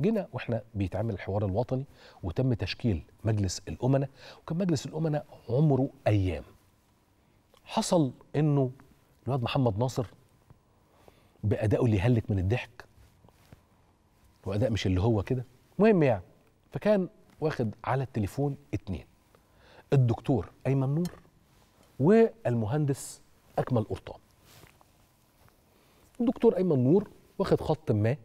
جينا واحنا بيتعمل الحوار الوطني وتم تشكيل مجلس الامناء، وكان مجلس الامناء عمره ايام. حصل انه الواد محمد ناصر بادائه اللي يهلك من الضحك واداء مش اللي هو كده، مهم يعني. فكان واخد على التليفون اتنين، الدكتور أيمن نور والمهندس أكمل قرطام. الدكتور أيمن نور واخد خط ما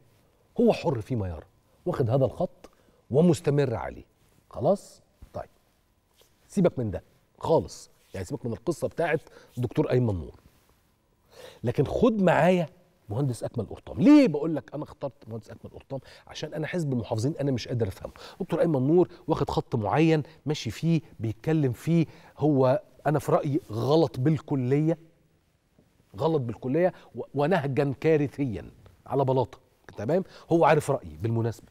هو حر فيما يرى، واخد هذا الخط ومستمر عليه. خلاص؟ طيب سيبك من ده خالص، يعني سيبك من القصة بتاعت الدكتور أيمن نور، لكن خد معايا مهندس أكمل قرطام. ليه بقول لك أنا اخترت مهندس أكمل قرطام؟ عشان أنا حزب المحافظين أنا مش قادر أفهمه. دكتور أيمن نور واخد خط معين ماشي فيه بيتكلم فيه، هو أنا في رأيي غلط بالكلية، غلط بالكلية ونهجا كارثيا على بلاطة، تمام؟ هو عارف رأيي بالمناسبة،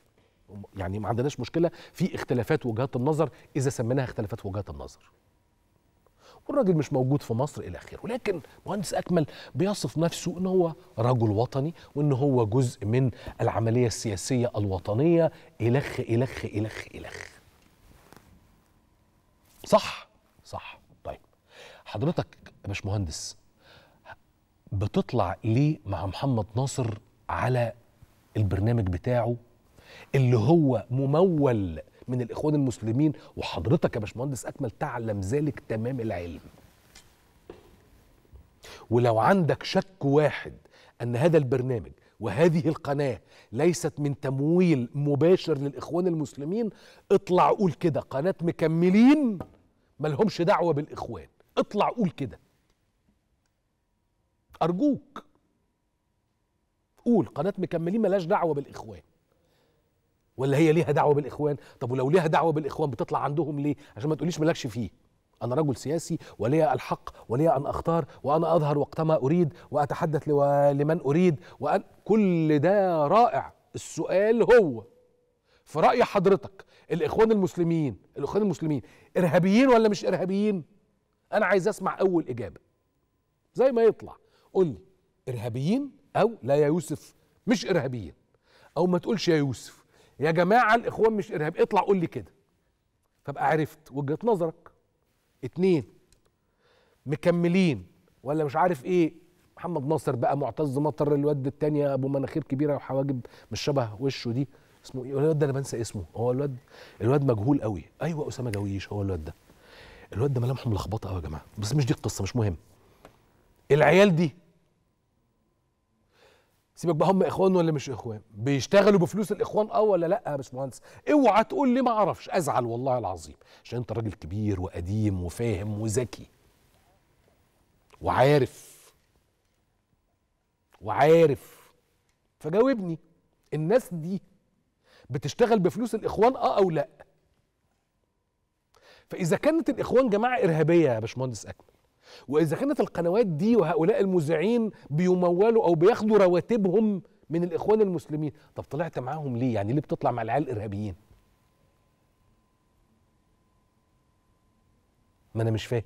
يعني ما عندناش مشكلة في اختلافات وجهات النظر إذا سميناها اختلافات وجهات النظر. والراجل مش موجود في مصر الى اخره، ولكن مهندس اكمل بيصف نفسه ان هو رجل وطني وان هو جزء من العمليه السياسيه الوطنيه. الخ الخ الخ الخ. صح؟ صح. طيب حضرتك يا باشمهندس بتطلع ليه مع محمد ناصر على البرنامج بتاعه اللي هو ممول من الإخوان المسلمين وحضرتك يا باشمهندس أكمل تعلم ذلك تمام العلم؟ ولو عندك شك واحد أن هذا البرنامج وهذه القناة ليست من تمويل مباشر للإخوان المسلمين، اطلع قول كده، قناة مكملين ملهمش دعوة بالإخوان، اطلع قول كده أرجوك، قول قناة مكملين ملهاش دعوة بالإخوان. ولا هي ليها دعوه بالاخوان؟ طب ولو ليها دعوه بالاخوان بتطلع عندهم ليه؟ عشان ما تقوليش مالكش فيه. انا رجل سياسي ولي الحق ولي ان اختار وانا اظهر وقتما اريد واتحدث لمن اريد وأن... كل ده رائع. السؤال هو في راي حضرتك الاخوان المسلمين ارهابيين ولا مش ارهابيين؟ انا عايز اسمع اول اجابه زي ما يطلع، قول لي ارهابيين او لا يا يوسف مش ارهابيين، او ما تقولش يا يوسف يا جماعة الإخوان مش إرهاب. اطلع قول لي كده فبقى عرفت وجهة نظرك. اتنين، مكملين ولا مش عارف إيه محمد ناصر بقى، معتز مطر، الواد التانية أبو مناخير كبيرة وحواجب مش شبه وشه دي، اسمه إيه الواد ده؟ أنا بنسى اسمه. هو الواد مجهول قوي. أيوه أسامة جاويش. هو الواد ده ملامحه ملخبطة قوي يا جماعة، بس مش دي القصة، مش مهم. العيال دي سيبك بقى، هم اخوان ولا مش اخوان؟ بيشتغلوا بفلوس الاخوان ولا لا يا باشمهندس؟ اوعى تقول لي ما اعرفش، ازعل والله العظيم، عشان انت راجل كبير وقديم وفاهم وذكي وعارف فجاوبني، الناس دي بتشتغل بفلوس الاخوان او لا؟ فاذا كانت الاخوان جماعه ارهابيه يا باشمهندس اكمل، وإذا كانت القنوات دي وهؤلاء المذيعين بيمولوا أو بياخدوا رواتبهم من الإخوان المسلمين، طب طلعت معاهم ليه؟ يعني ليه بتطلع مع العيال الإرهابيين؟ ما أنا مش فاهم.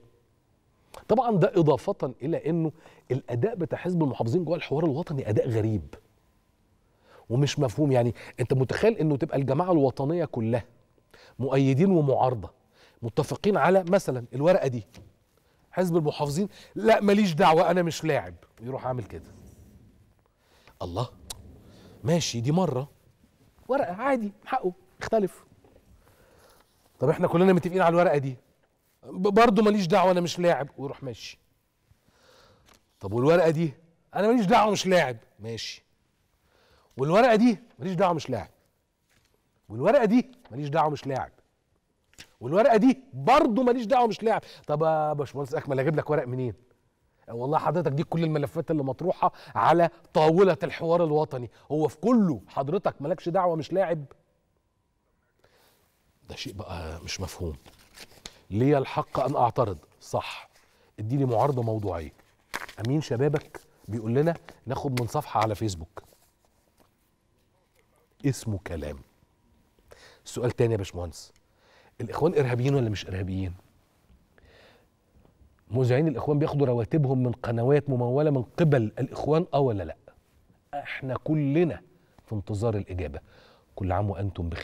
طبعًا ده إضافة إلى إنه الأداء بتاع حزب المحافظين جوه الحوار الوطني أداء غريب ومش مفهوم. يعني أنت متخيل إنه تبقى الجماعة الوطنية كلها مؤيدين ومعارضة متفقين على مثلًا الورقة دي، حزب المحافظين لا ماليش دعوه انا مش لاعب، يروح عامل كده. الله، ماشي دي مره ورقه عادي حقه اختلف. طب احنا كلنا متفقين على الورقه دي، برضه ماليش دعوه انا مش لاعب، ويروح ماشي. طب والورقه دي انا ماليش دعوه مش لاعب، ماشي. والورقه دي ماليش دعوه مش لاعب، والورقه دي ماليش دعوه مش لاعب، والورقه دي برضه ماليش دعوه مش لاعب. طب يا باشمهندس اكمل اجيب لك ورق منين؟ والله حضرتك دي كل الملفات اللي مطروحه على طاوله الحوار الوطني، هو في كله حضرتك مالكش دعوه مش لاعب؟ ده شيء بقى مش مفهوم. لي الحق ان اعترض، صح، اديني معارضه موضوعيه. امين شبابك بيقول لنا ناخد من صفحه على فيسبوك اسمه كلام. سؤال تاني يا باشمهندس، الإخوان إرهابيين ولا مش إرهابيين؟ مذيعين الإخوان بياخدوا رواتبهم من قنوات ممولة من قبل الإخوان ولا لأ؟ إحنا كلنا في انتظار الإجابة، كل عام وأنتم بخير.